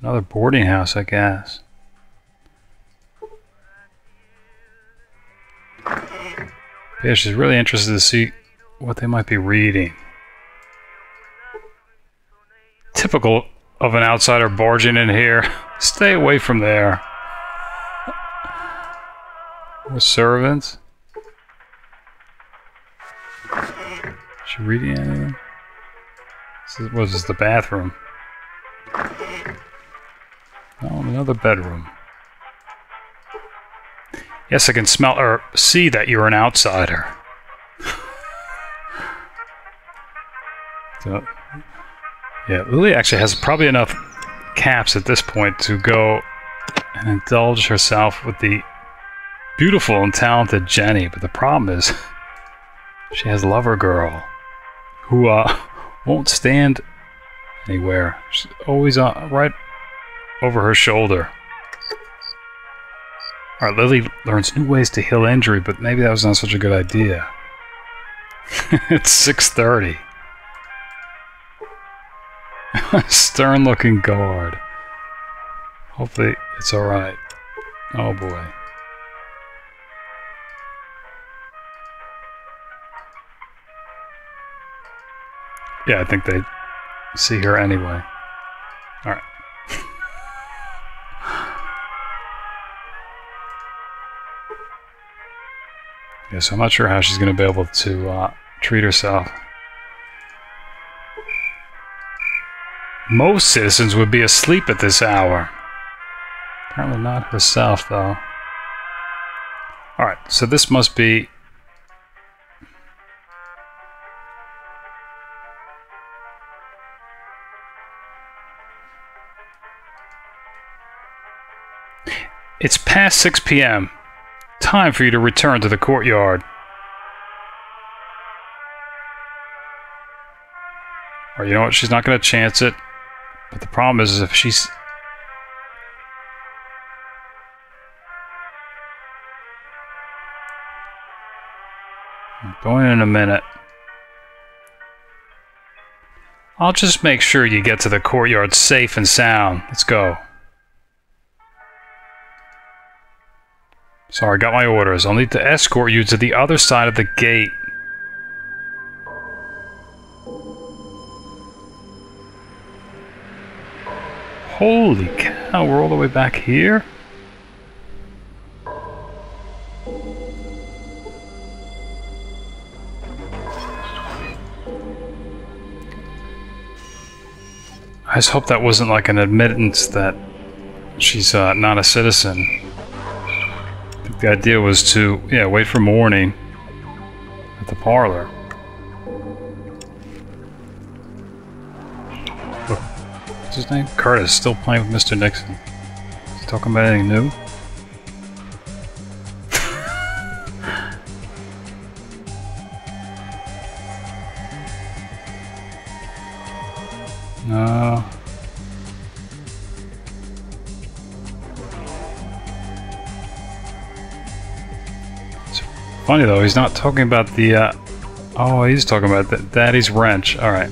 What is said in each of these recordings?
It's another boarding house, I guess. Yeah, she's really interested to see what they might be reading. Typical of an outsider barging in here. Stay away from there. With servants. Is she reading anything? This was the bathroom. Oh, another bedroom. Yes, I can smell or see that you're an outsider. So, yeah, Lily actually has probably enough caps at this point to go and indulge herself with the beautiful and talented Jenny. But the problem is she has Lover Girl, who won't stand anywhere. She's always right over her shoulder. Alright, Lily learns new ways to heal injury, but maybe that was not such a good idea. It's 6:30. Stern-looking guard. Hopefully it's alright. Oh boy. Yeah, I think they see her anyway. Alright. Yeah, so I'm not sure how she's going to be able to treat herself. Most citizens would be asleep at this hour. Apparently not herself, though. Alright, so this must be... It's past 6 p.m. Time for you to return to the courtyard. Or you know what? She's not going to chance it. But the problem is if she's... I'm going in a minute. I'll just make sure you get to the courtyard safe and sound. Let's go. Sorry, got my orders. I'll need to escort you to the other side of the gate. Holy cow, we're all the way back here? I just hope that wasn't like an admittance that she's not a citizen. The idea was to, yeah, wait for morning at the parlor. Look, what's his name? Curtis, still playing with Mr. Nixon. Is he talking about anything new? No. Funny though, he's not talking about the, oh, he's talking about Daddy's wrench. Alright.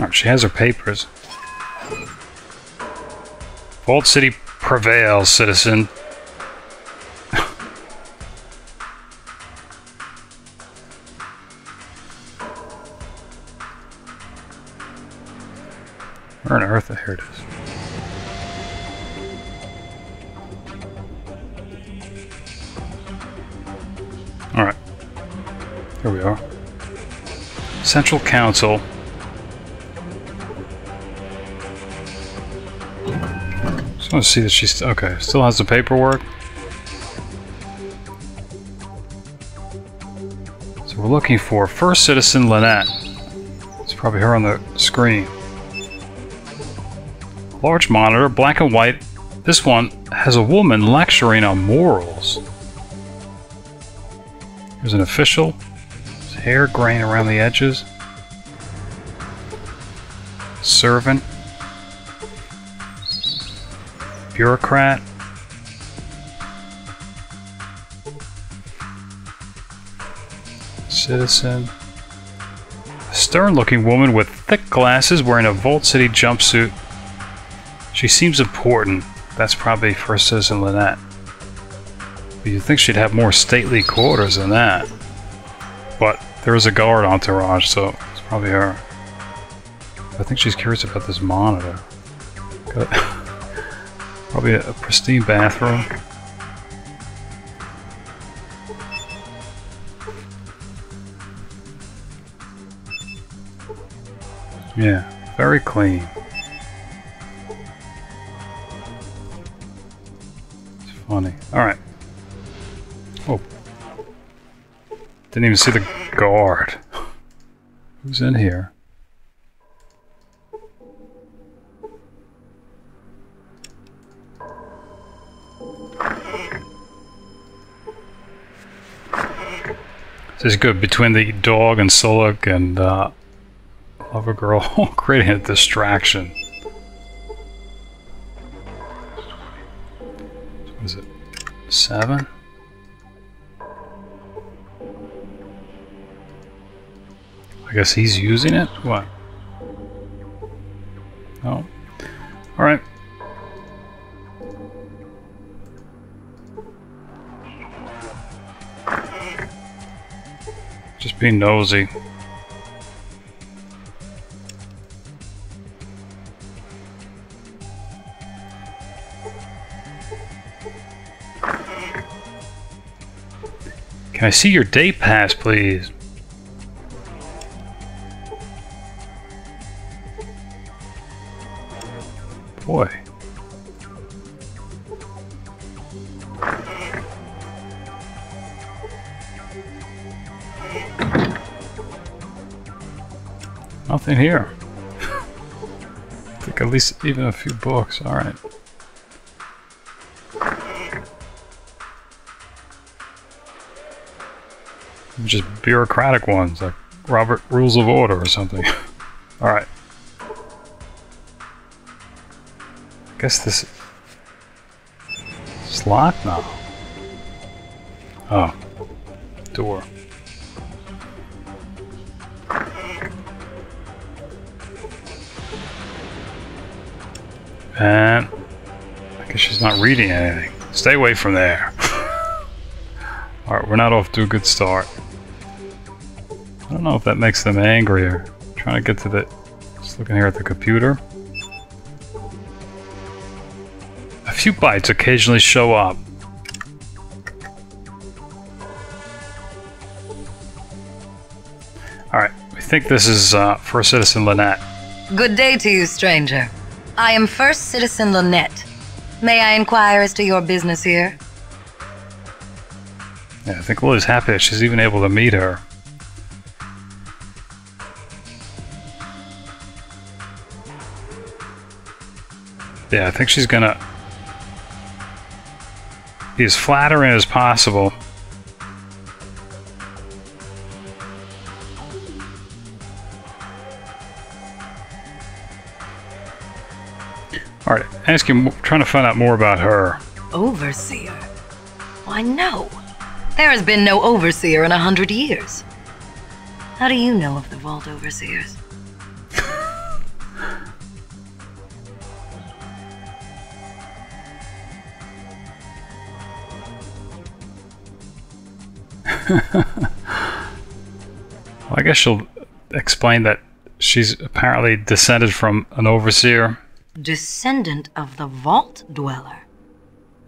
Alright, she has her papers. Vault City prevails, citizen. Where on earth? Here it is. Alright. Here we are. Central Council. Just want to see that she's... Okay, still has the paperwork. So we're looking for First Citizen Lynette. It's probably her on the screen. Large monitor, black and white. This one has a woman lecturing on morals. Here's an official. His hair graying around the edges. Servant. Bureaucrat. Citizen. A stern-looking woman with thick glasses wearing a Vault City jumpsuit. She seems important. That's probably First Citizen Lynette. But you'd think she'd have more stately quarters than that. But there is a guard entourage, so it's probably her. I think she's curious about this monitor. Got probably a pristine bathroom. Yeah, very clean. It's funny. Alright. Oh. Didn't even see the guard. Who's in here? This is good. Between the dog and Sulik and Lover Girl, creating a distraction. What is it? 7? I guess he's using it? What? No. Alright. Just be nosy. Can I see your day pass, please? Boy. Nothing here. I think at least even a few books, alright. Just bureaucratic ones, like Robert Rules of Order or something. Alright. I guess this is locked now. Oh. Door. And I guess she's not reading anything. Stay away from there. Alright, we're not off to a good start. I don't know if that makes them angry or trying to get to the... Just looking here at the computer. A few bites occasionally show up. Alright, we think this is First Citizen Lynette. Good day to you, stranger. I am First Citizen Lynette. May I inquire as to your business here? Yeah, I think Lily's happy that she's even able to meet her. Yeah, I think she's gonna be as flattering as possible. All right, asking, trying to find out more about her. Overseer? Why no, there has been no overseer in 100 years. How do you know of the Vault Overseers? Well, I guess she'll explain that she's apparently descended from an overseer. Descendant of the Vault-Dweller?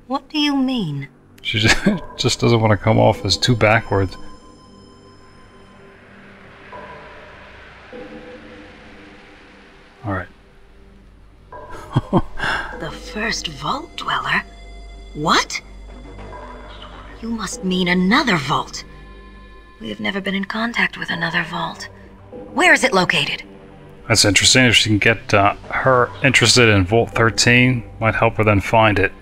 What do you mean? She just doesn't want to come off as too backwards. Alright. The first Vault-Dweller? What? You must mean another vault. We have never been in contact with another vault. Where is it located? That's interesting. If she can get her interested in Vault 13, might help her then find it.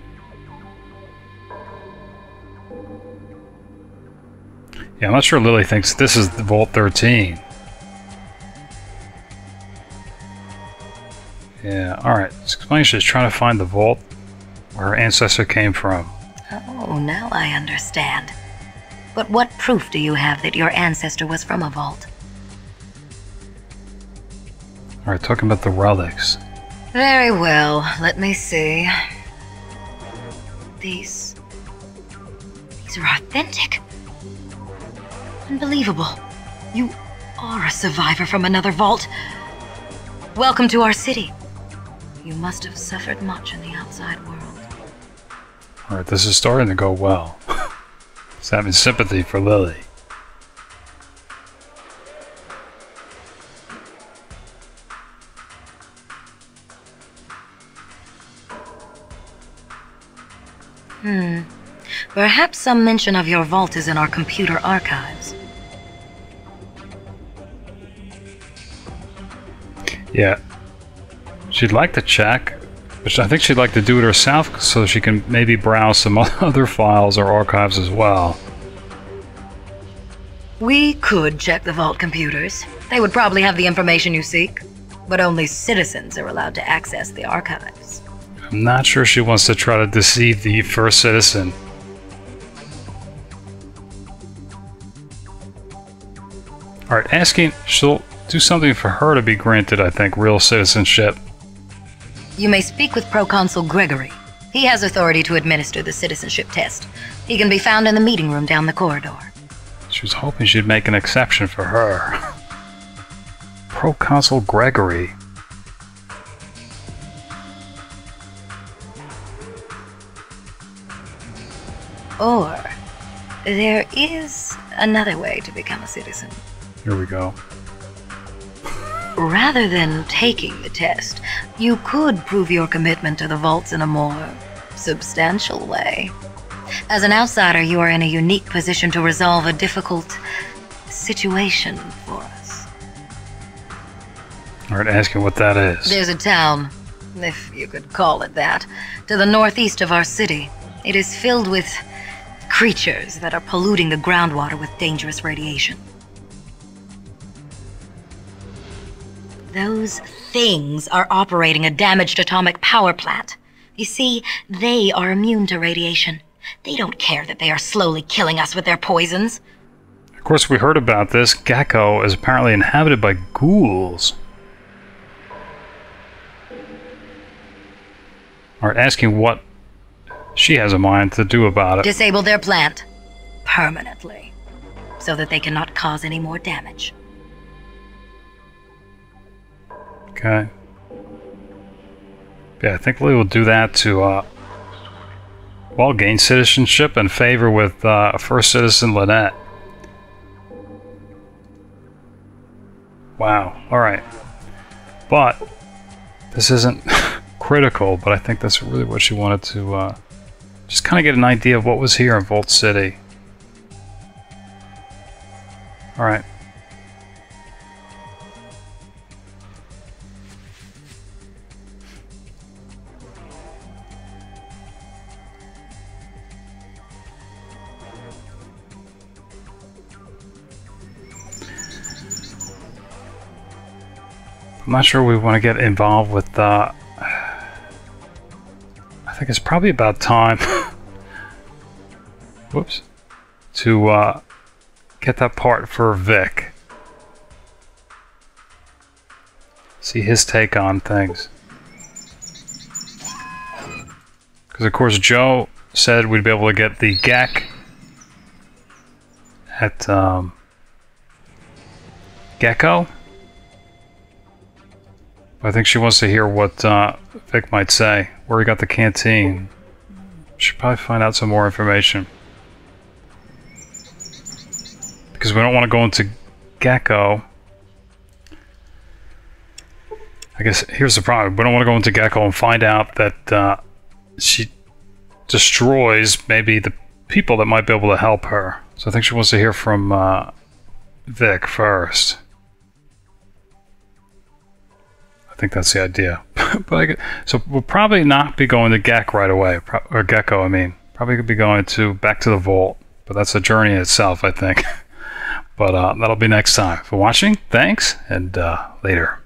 Yeah, I'm not sure Lily thinks this is the Vault 13. Yeah, alright. This explains she's trying to find the vault where her ancestor came from. Oh, now I understand. But what proof do you have that your ancestor was from a vault? All right, talking about the relics. Very well. Let me see. These are authentic. Unbelievable. You are a survivor from another vault. Welcome to our city. You must have suffered much in the outside world. All right, this is starting to go well. It's having sympathy for Lily. Perhaps some mention of your vault is in our computer archives. Yeah. She'd like to check, but I think she'd like to do it herself so she can maybe browse some other files or archives as well. We could check the vault computers. They would probably have the information you seek, but only citizens are allowed to access the archives. I'm not sure she wants to try to deceive the First Citizen. Alright, asking, she'll do something for her to be granted, I think, real citizenship. You may speak with Proconsul Gregory. He has authority to administer the citizenship test. He can be found in the meeting room down the corridor. She was hoping she'd make an exception for her. Proconsul Gregory. Or, there is another way to become a citizen. Here we go. Rather than taking the test, you could prove your commitment to the vaults in a more substantial way. As an outsider, you are in a unique position to resolve a difficult situation for us. All right, ask you what that is. There's a town, if you could call it that, to the northeast of our city. It is filled with creatures that are polluting the groundwater with dangerous radiation. Those things are operating a damaged atomic power plant. You see, they are immune to radiation. They don't care that they are slowly killing us with their poisons. Of course, we heard about this. Gecko is apparently inhabited by ghouls. Are asking what she has in mind to do about it. Disable their plant permanently so that they cannot cause any more damage. Okay. Yeah, I think we will do that to, well, gain citizenship and favor with First Citizen Lynette. Wow. All right. But this isn't critical, but I think that's really what she wanted to just kind of get an idea of what was here in Vault City. All right. I'm not sure we want to get involved with that. I think it's probably about time whoops, to get that part for Vic. See his take on things. Because of course Joe said we'd be able to get the Gek at Gecko. I think she wants to hear what Vic might say. Where he got the canteen. Should probably find out some more information. Because we don't want to go into Gecko. I guess here's the problem. We don't want to go into Gecko and find out that she destroys maybe the people that might be able to help her. So I think she wants to hear from Vic first. I think that's the idea. But I guess, so we'll probably not be going to Gek right away, or Gecko, I mean. Probably could be going to back to the vault, but that's a journey in itself, I think. But that'll be next time. For watching, thanks, and later.